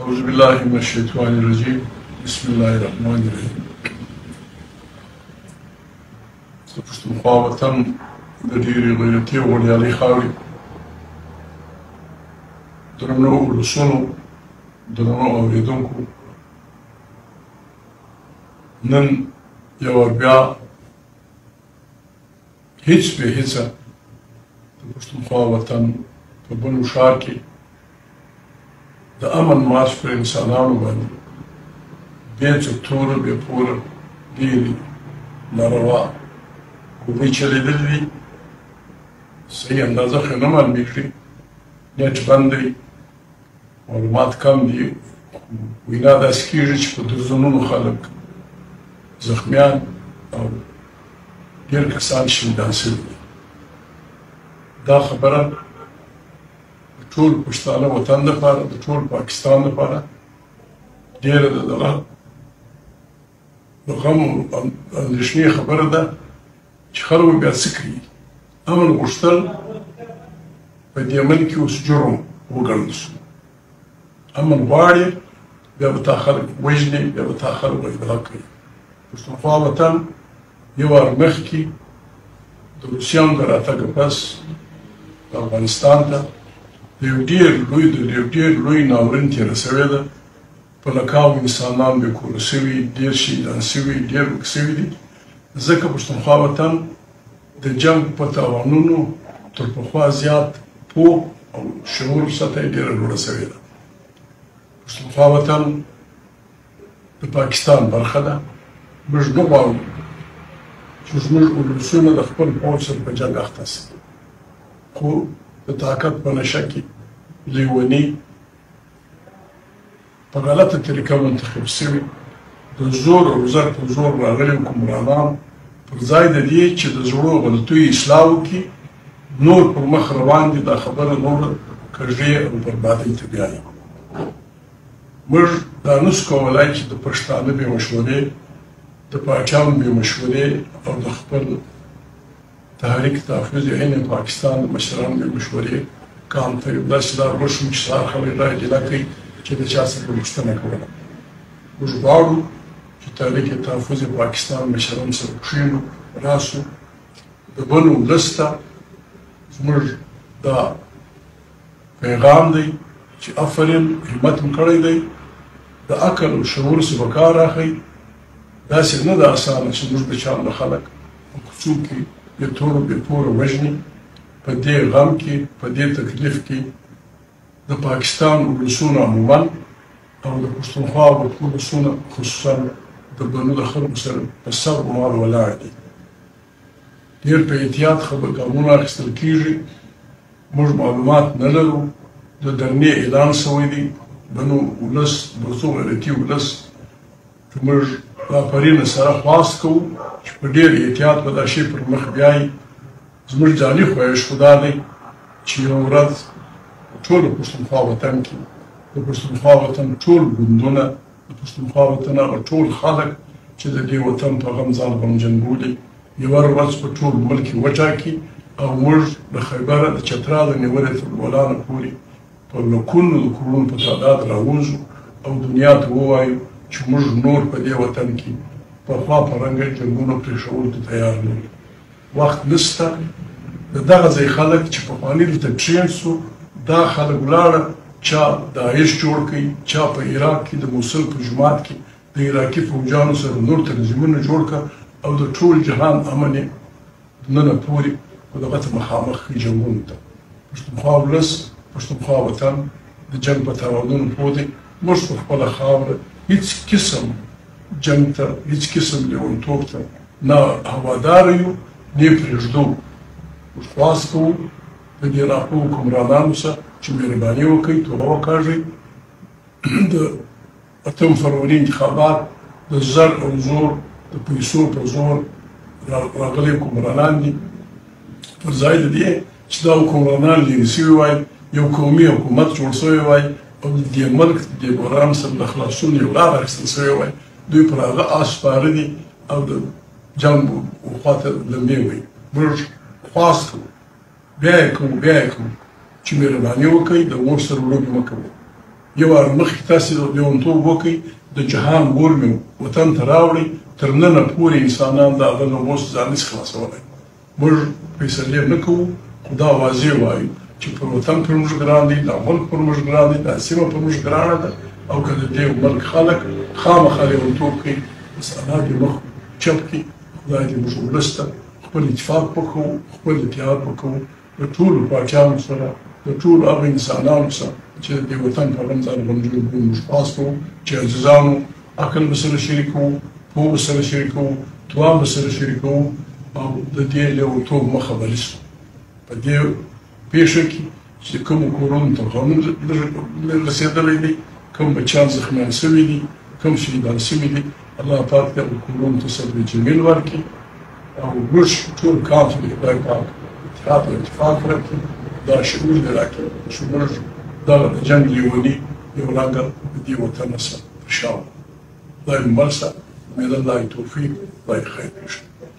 أعوذ بالله من الشيطان الرجيم بسم الله الرحمن الرحيم پښتونخوا وطن د ډېرې غیرتي او ویاړلې خاورې درنو ولسونو درنو اورېدونکو نن یو بیا هیڅ په هیڅ د پښتونخوا وطن په بلو ښار کې د امن مارش پر انسانانو باندې بې څکتوره بې پوره ډېرې ناروا کومې چلېدلې دي صحیح اندازه ښه نه معلومېږي نیټ بند دی معلومات کم دي وینا داسې کېږي چې په درزنونو خلک زخمیان او ډېر کسان شهیدان شوي دي دا خبره د ټول پښتانه وطن دپاره د ټول پاکستان دپاره ډېره د دغه د غم او اندېښنې خبره ده چې خلکو بیا څه کوي امن غوښتل په دې عمل کې اوس جرم وګڼل شو امن غواړي بیا به تا خلک وژني بیا به تا خلک ادرا کوي پښتونخوا وطن یو وار مخکې د روسیانو د راتګه پس افغانستان ته د یو ډېر لوی ناورین تېره سوې ده په لکاو انسانان بې کوره شوي ډېر شهیدان شوي ډېر ورک شوي دي ځکه پښتونخوا وطن د جنګ په تاوانونو تر پخوا زیات پوه او شعور سطح یې ډېره لوړه سوې ده پښتونخوا وطن د پاکستان برخه ده موږ نه غواړو چې زموږ ولسونه د خپل پوځ سره په جنګ اخته سي خو د طاقت په نشه کې لیوني په غلطه طریقه منتخب سوي د زور او زر په زور راغلي حکمرانان پر ځای د دې چې د زړو غلطیو اصلاح وکړي نور پر مخ روان دي دا خبره نور کږې او بربادۍ ته بیایي موږ دا نشو کولی چې د پښتانه بې مشورې د پاچاهانو بې مشورې او د خپل تحریک تحفظ عین پاکستان د مشرانو بې مشورې کام ته یو داسې لار وشو چې سهار خلک راجلا کوي چې د چا څخه پوښتنه کوله موږ غواړو چې تحریک تحفظ پاکستان مشران سره کښېنو راسو د بل ولس ته زموږ دا پیغام دی چې افرین همت مو کړی دی د عقل او شعور څخه به کار اخلي داسې نه ده اسانه چې موږ د چا نه خلک په کوڅو کې بې توره بې پوره وژني په دې غم کې په دې تکلیف کې د پاکستان ولسونه عموما او د پښتونخوا او ټول ولسونه خصوصا د بنو د خلکو سره په صبر مال ولاړ دي ډېر په احتیاط خبرګامونه اخیستل کېږي موږ معلومات نه لرو د درنې اعلان سوی دی بنو ولس برڅو غیرتي ولس چې موږ راپرینه سره خواست کوو چې په ډېر احتیاط به دا شی پر مخ بیایي زموږ جاني خواهش خو دا دی چې یوه ورځ په ټولو پښتونخوا وطن کې د پښتونخوا وطن ټول ګوندونه د پښتونخوا وطن هغه ټول خلک چې د دې وطن په غم ځان غمجن بولي یوه ورځ په ټول ملک یې وټاکي او موږ د خیبره د چترا د نیولې تر ګلانو پورې په لکونو د کورونو په تعداد راووځو او دنیا ته ووایو چې موږ نور په دې وطن کې پخوا په رنګه جنګونو پرېښولو ته تیار نه یو وخت نشته د دغه ځای خلک چې پخواني دلته کښېن سو دا خلک ولاړه چا داعش جوړ کړي چا په عراق کې د موصل په جماعت کې د عراقي فوجانو سره نور تنظیمونه جوړ کړه او د ټول جهان امن یې ننه پورې په دغه ته مخامخ جنګونو ته پښتونخوا ولس پښتونخوا وطن د جنګ په تاوانونو پوه دی موږ په خپله خاوره هېڅ قسم جنګ ته هېڅ قسم لیونتوب ته نه هوادار یو نه پرېږدو موږ خواست کوو د دې عراقو حکمرانانو سره چې مهرباني وکړئ توبه وکاږئ د 8 فروری انتخابات د زر او زور د پیسو پر زور راغلي حکمرانان دي پر ځای د دې چې دا حکمرانان لرې شوي وای یو قومي حکومت جوړ شوی وای او د دې ملک د دې بحران سره د خلاصون یو لار اخیستل شوی وای دوی پر هغه آس سپاره دي او د جنب وخواته لمبې وي موږ خواست کوو بیا یې کوو چې مهرباني وکړئ د مور سره لوبې مه کوئ جوار مختاسي ديون توبوكي دجهان بورمي وطن تراولي ترننا بوري إنسانان دا أغنى موس زانيس خلاصواني مر بيسالي نكو خدا واضح وايو چې پر وطن پر موږ ګران دي، د ملک پر موږ ګران دي، د سیمه پر موږ ګرانه ده او که د دې ملک خلک خامخا لیونتوب کړي مسله دې مخ چپ کړي خدای دې موږ ولس ته خپل اتفاق وکړو خپل اتحاد وکړو د ټولو پاچاهانو سره د ټولو هغه انسانانو سره چې د وطن په رنځ باندې موږ پاس کړو چې عزیزانو عقل به سره شریک وو، پوه به سره شریک وو، توان به سره شریک وو او د دې لیونتوب مخه به نیسو په دې پیښه کې چې کوم کورونه ته غوښمن رسېدلی دي، کوم بچیان زخمیان سوي دي، کوم شهیدان سوي دي، الله پاک دې کورونو ته صبر جمیل ورکړي او موږ ټول کار چې خدای پاک اتحاد او اتفاق راکړي دا شعور دې راکړي چې موږ دغه د جنګ لیوني یو رنګه د دې وطن سره انشاءالله. خدای مو مل سه، باید الله یې توفیق، خدای خیر وکړي.